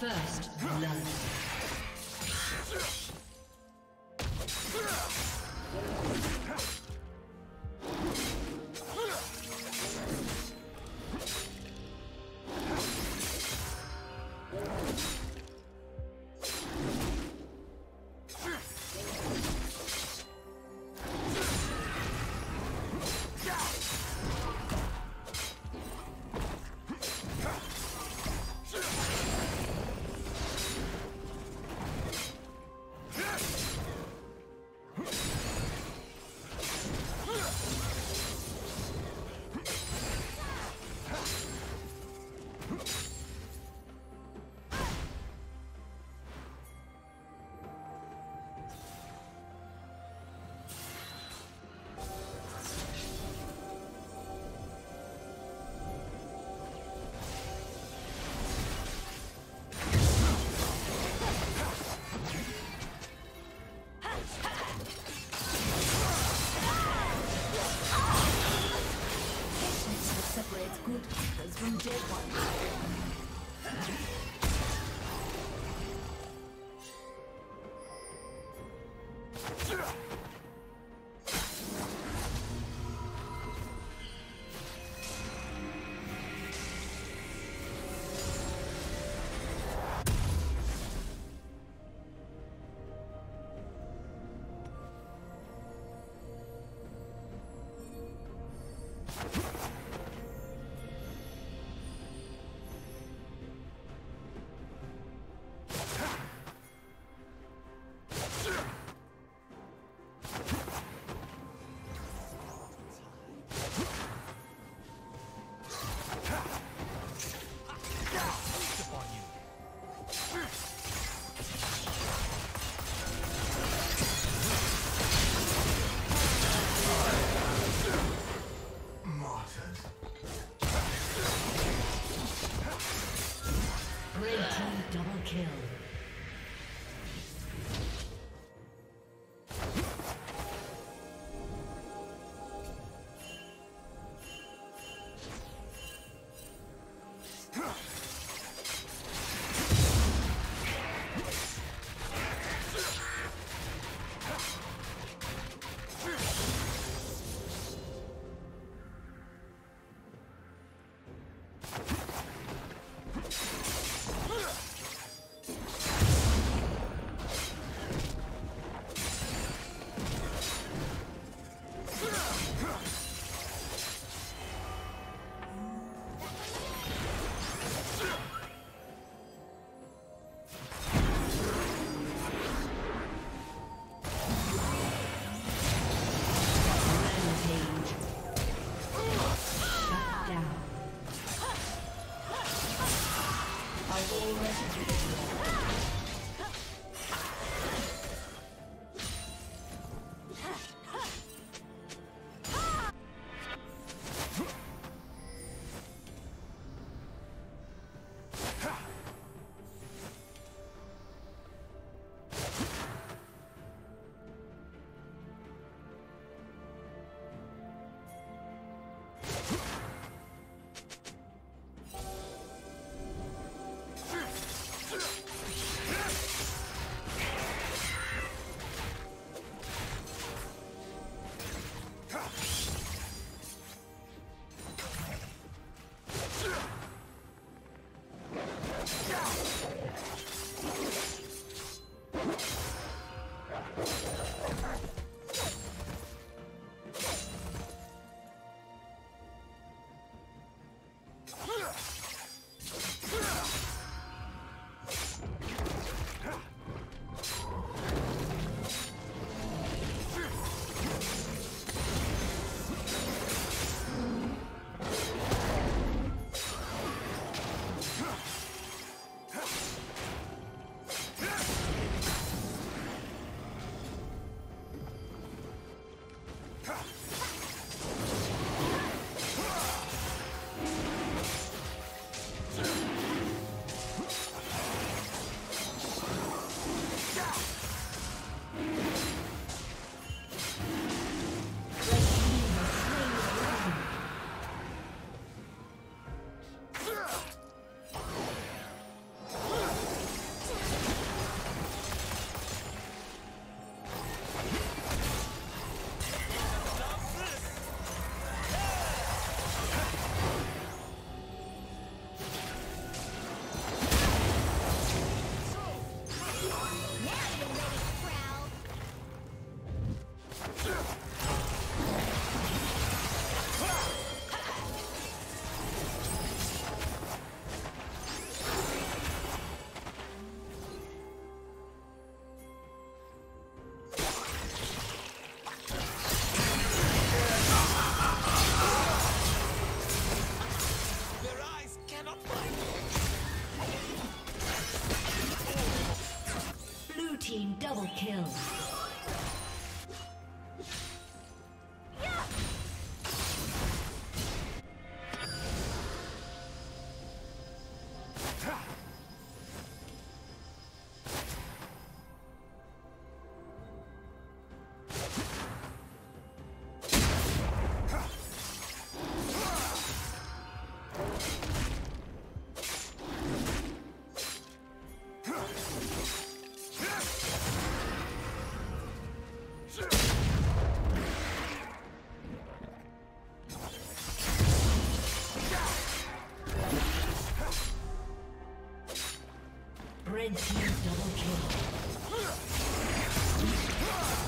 First love. kill. Red team double kill. Sure.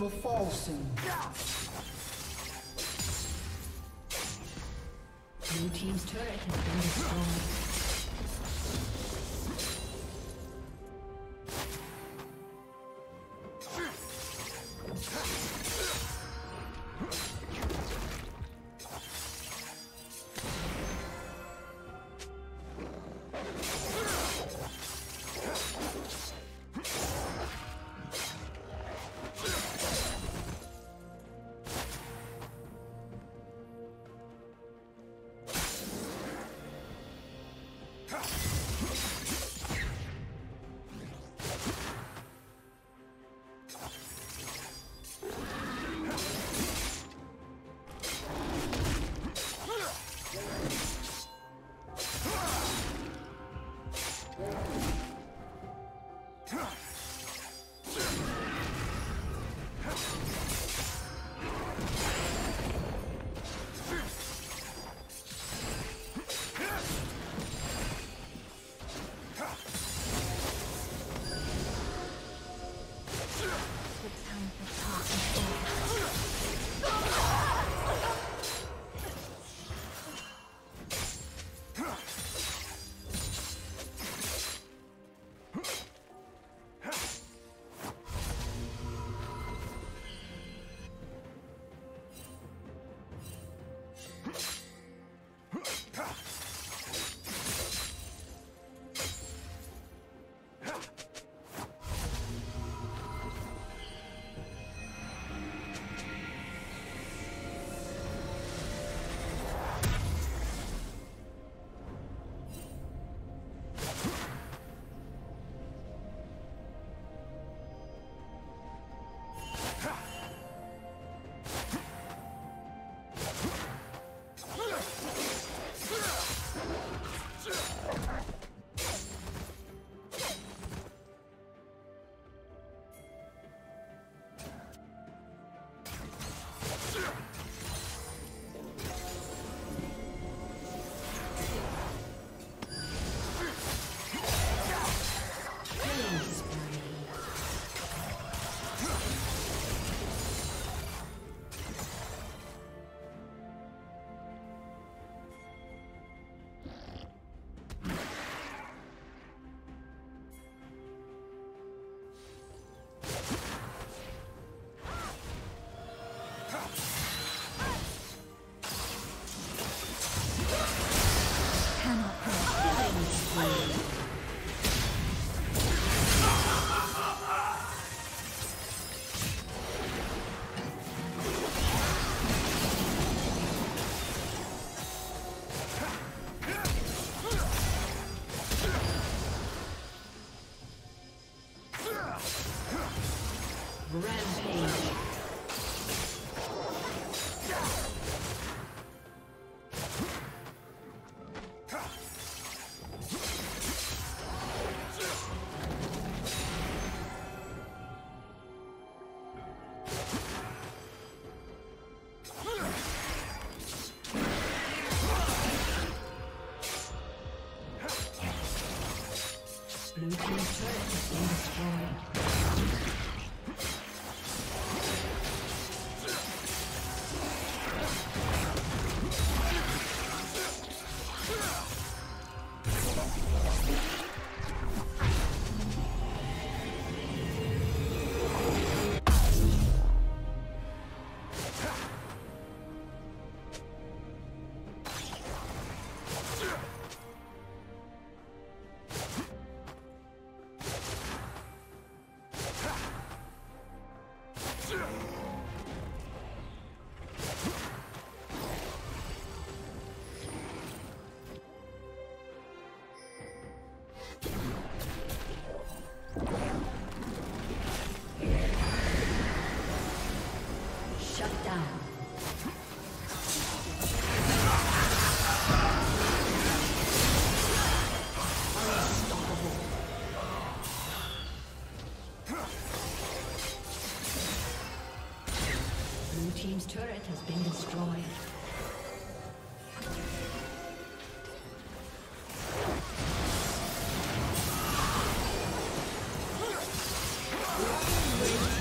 will fall soon. Blue team's turret has been destroyed. Red team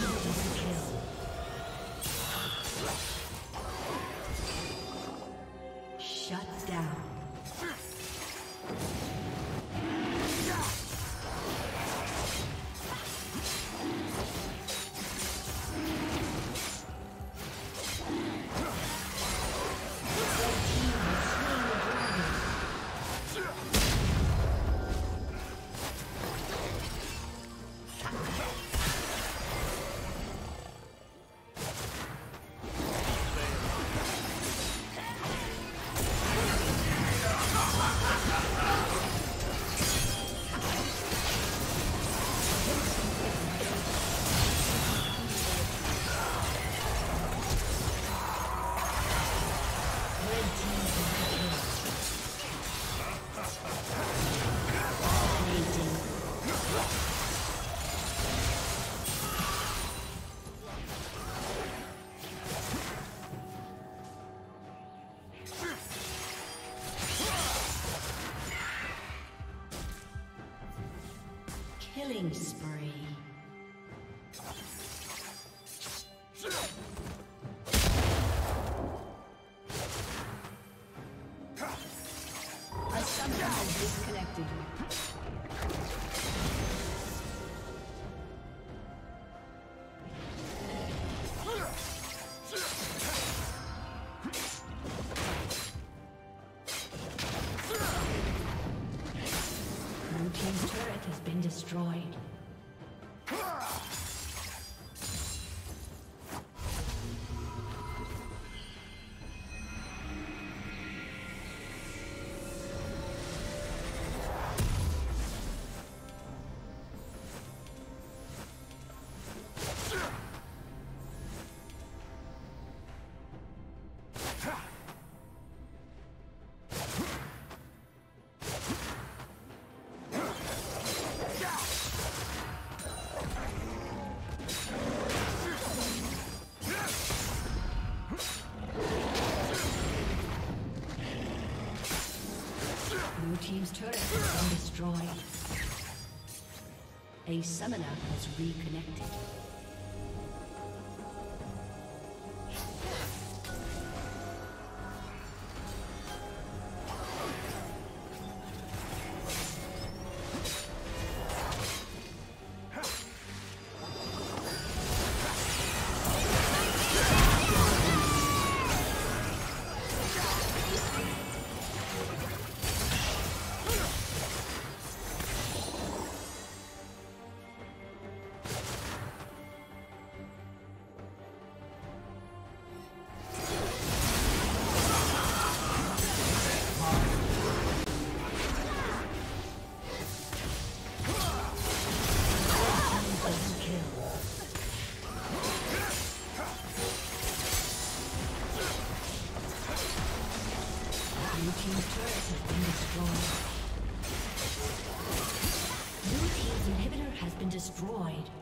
double kill. Killing spree. A summoner has disconnected. Destroyed. Team's turret has been destroyed. A summoner has reconnected. Destroyed.